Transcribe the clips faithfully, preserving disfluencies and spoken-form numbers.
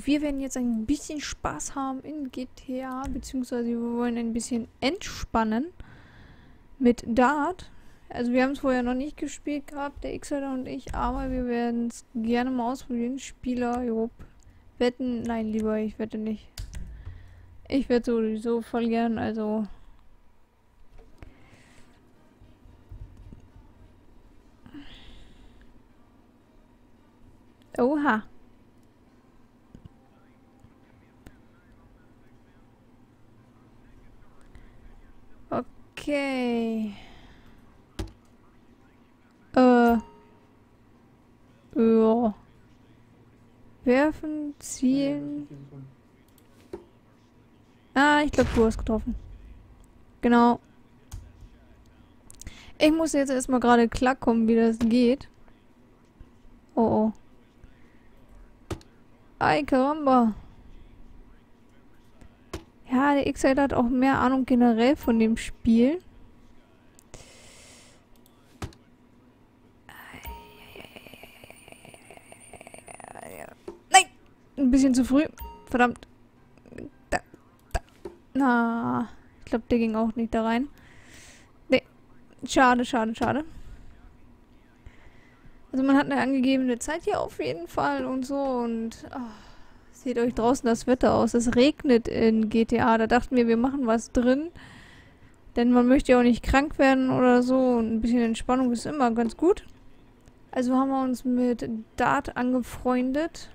Und wir werden jetzt ein bisschen Spaß haben in G T A, beziehungsweise wir wollen ein bisschen entspannen mit Dart. Also wir haben es vorher noch nicht gespielt gehabt, der Xelder und ich, aber wir werden es gerne mal ausprobieren. Spieler, jo. Wetten? Nein, lieber, ich wette nicht. Ich werde sowieso voll gern, also... Oha. Okay. Äh. Ja. Werfen, zielen. Ah, ich glaube, du hast getroffen. Genau. Ich muss jetzt erstmal gerade klarkommen, wie das geht. Oh oh. Ay, Karamba. Ja, der Xelder hat auch mehr Ahnung generell von dem Spiel. Nein! Ein bisschen zu früh. Verdammt. Da, da. Na, ich glaube, der ging auch nicht da rein. Nee. Schade, schade, schade. Also man hat eine angegebene Zeit hier auf jeden Fall und so und oh, seht euch draußen das Wetter aus. Es regnet in G T A, da dachten wir, wir machen was drin, denn man möchte ja auch nicht krank werden oder so und ein bisschen Entspannung ist immer ganz gut. Also haben wir uns mit Dart angefreundet,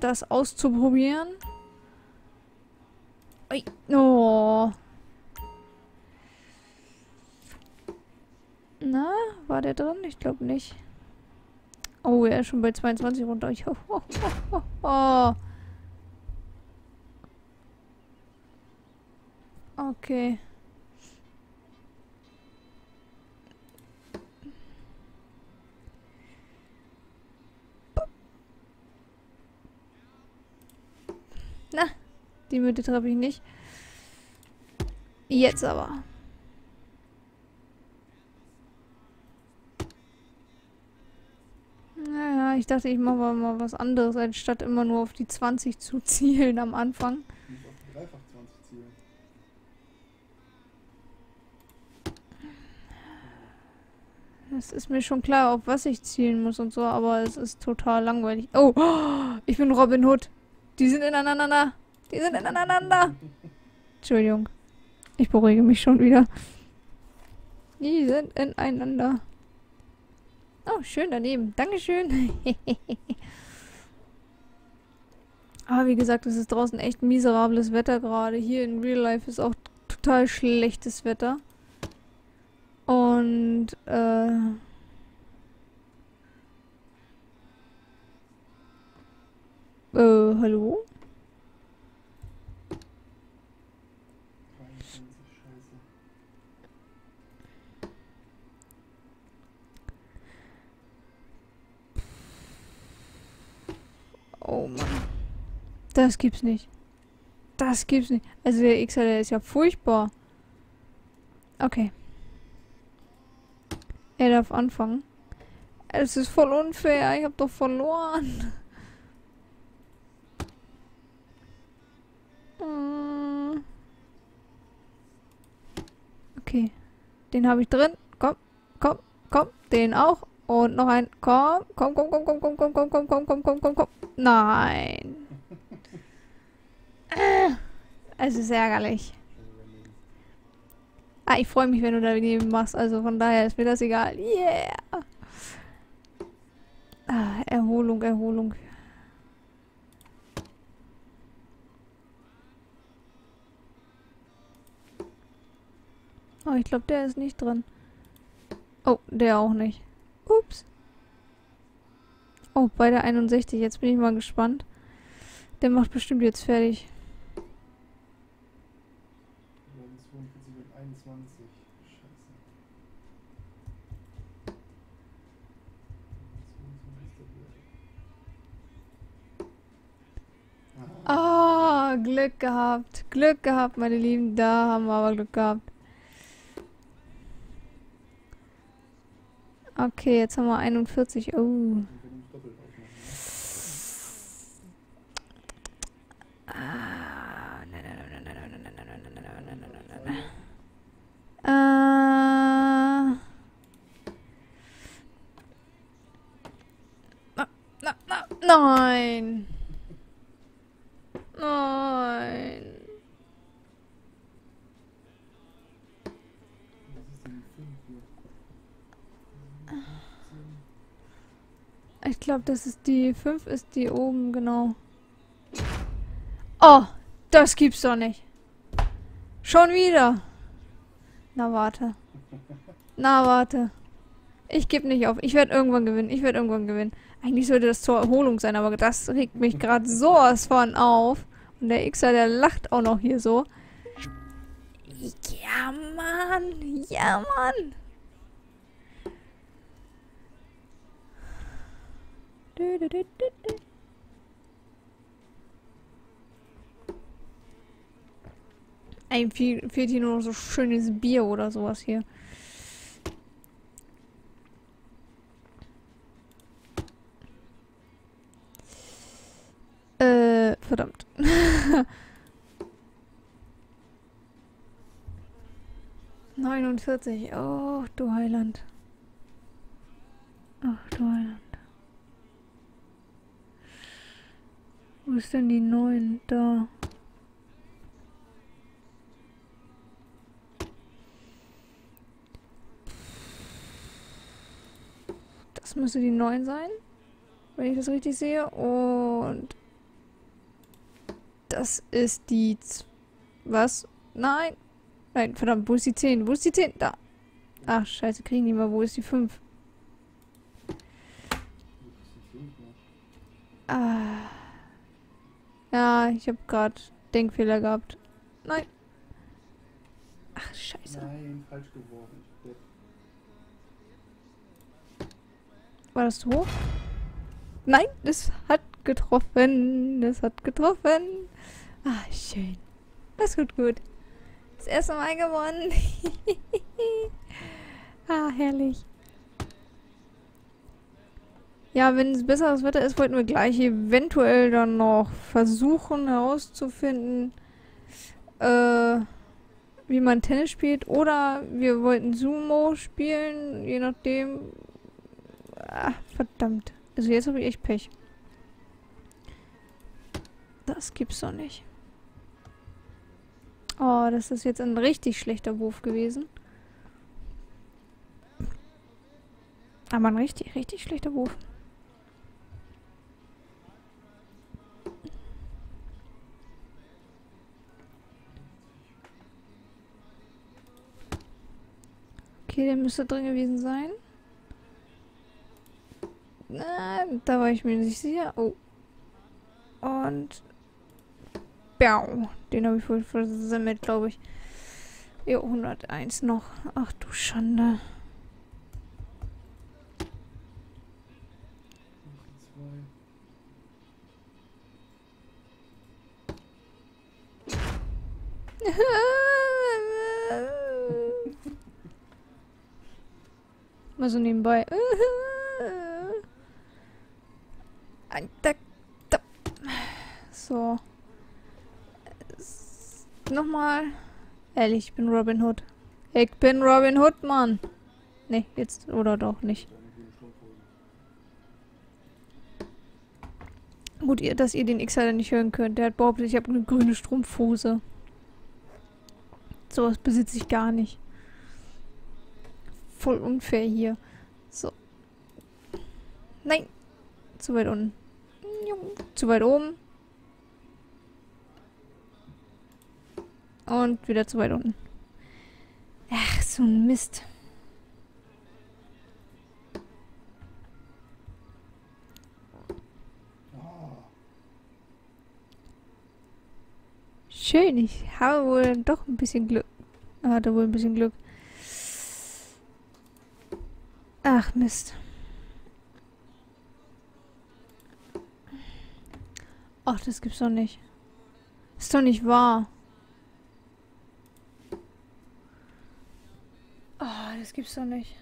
das auszuprobieren. Ui, oh. Na, war der drin? Ich glaube nicht. Oh, er ist schon bei zweiundzwanzig runter. Ich ho, ho, ho, ho. Okay. Na, die Mitte treffe ich nicht. Jetzt aber. Naja, ich dachte, ich mache mal was anderes, anstatt immer nur auf die zwanzig zu zielen am Anfang. Ich muss auf die dreifach zwanzig zielen. Es ist mir schon klar, auf was ich zielen muss und so, aber es ist total langweilig. Oh, ich bin Robin Hood. Die sind ineinander. Die sind ineinander. Entschuldigung. Ich beruhige mich schon wieder. Die sind ineinander. Oh, schön daneben. Dankeschön. Aber wie gesagt, es ist draußen echt miserables Wetter gerade. Hier in Real Life ist auch total schlechtes Wetter. Und, äh... Äh, hallo? Oh Mann. Das gibt's nicht. Das gibt's nicht. Also der Xelder ist ja furchtbar. Okay. Er darf anfangen. Es ist voll unfair. Ich hab doch verloren. Okay. Den habe ich drin. Komm, komm, komm. Den auch. Und noch ein. Komm, komm, komm, komm, komm, komm, komm, komm, komm, komm, komm, komm, komm, komm. Nein. Es ist ärgerlich. Ah, ich freue mich, wenn du daneben machst. Also von daher ist mir das egal. Yeah. Ah, Erholung, Erholung. Oh, ich glaube, der ist nicht drin. Oh, der auch nicht. Ups. Oh, bei der einundsechzig. Jetzt bin ich mal gespannt. Der macht bestimmt jetzt fertig. einundzwanzig. Scheiße. Ah, oh, Glück gehabt. Glück gehabt, meine Lieben. Da haben wir aber Glück gehabt. Okay, jetzt haben wir einundvierzig. Oh. Nein. Nein. Ich glaube, das ist die fünf, ist die oben, genau. Oh, das gibt's doch nicht. Schon wieder. Na, warte. Na, warte. Ich gebe nicht auf. Ich werde irgendwann gewinnen. Ich werde irgendwann gewinnen. Eigentlich sollte das zur Erholung sein, aber das regt mich gerade sowas von auf. Und der Xer, der lacht auch noch hier so. Ja, Mann. Ja, Mann. Ein fehlt hier nur so schönes Bier oder sowas hier. Äh, verdammt. neunundvierzig. Oh, du Heiland. Ach, du Heiland. Wo ist denn die neun? Da. Das müsste die neun sein, wenn ich das richtig sehe. Und das ist die... Z Was? Nein. Nein, verdammt. Wo ist die zehn? Wo ist die zehn? Da. Ach, scheiße. Kriegen die mal. Wo ist die fünf? Ah... Ja, ich habe gerade Denkfehler gehabt. Nein. Ach, scheiße. Nein, falsch geworfen. War das zu hoch? Nein, das hat getroffen. Das hat getroffen. Ah, schön. Das tut gut. Das erste Mal gewonnen. Ah, herrlich. Ja, wenn es besseres Wetter ist, wollten wir gleich eventuell dann noch versuchen herauszufinden, äh, wie man Tennis spielt. Oder wir wollten Sumo spielen, je nachdem. Ach, verdammt. Also jetzt habe ich echt Pech. Das gibt's doch nicht. Oh, das ist jetzt ein richtig schlechter Wurf gewesen. Aber ein richtig, richtig schlechter Wurf. Okay, der müsste drin gewesen sein. Na, da war ich mir nicht sicher. Oh. Und... Bau. Den habe ich wohl versammelt, glaube ich. Ja, hunderteins noch. Ach du Schande. Mal so nebenbei. So. Nochmal. Ehrlich, ich bin Robin Hood. Ich bin Robin Hood, Mann. Ne, jetzt oder doch nicht. Gut, ihr, dass ihr den Xer nicht hören könnt. Der hat behauptet, ich habe eine grüne Strumpfhose. Sowas besitze ich gar nicht. Voll unfair hier. So. Nein. Zu weit unten. Zu weit oben. Und wieder zu weit unten. Ach, so ein Mist. Schön, ich habe wohl doch ein bisschen Glück. Hatte wohl ein bisschen Glück. Ach, Mist. Ach, das gibt's doch nicht. Ist doch nicht wahr. Ah, das gibt's doch nicht.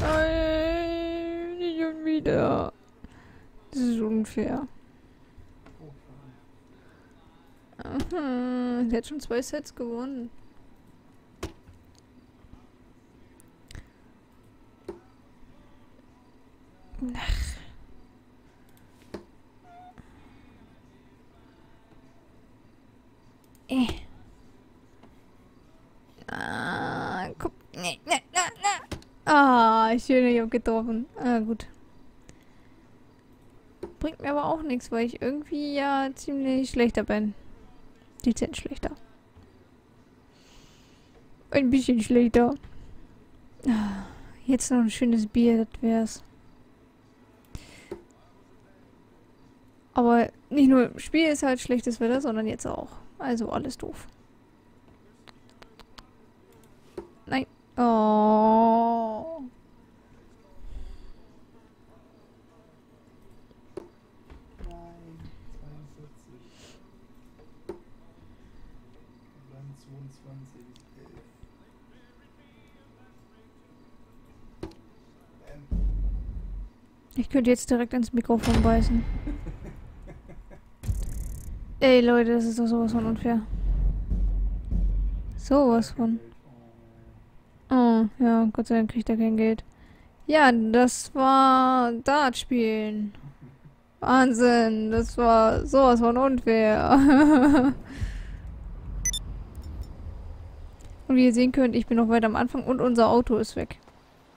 Nein, nicht schon wieder. Das ist unfair. Aha, sie hat schon zwei Sets gewonnen. Ach. Äh. Ah, guck. Nee, nee, nee, nee. Ah, schön, ich hab getroffen. Ah, gut. Bringt mir aber auch nichts, weil ich irgendwie ja ziemlich schlechter bin. Die sind schlechter. Ein bisschen schlechter. Jetzt noch ein schönes Bier, das wär's. Aber nicht nur im Spiel ist halt schlechtes Wetter, sondern jetzt auch. Also alles doof. Nein. Oh. Ich könnte jetzt direkt ans Mikrofon beißen. Ey Leute, das ist doch sowas von unfair. Sowas von. Oh, ja, Gott sei Dank kriegt er kein Geld. Ja, das war Dartspielen. Wahnsinn, das war sowas von unfair. Und wie ihr sehen könnt, ich bin noch weit am Anfang und unser Auto ist weg.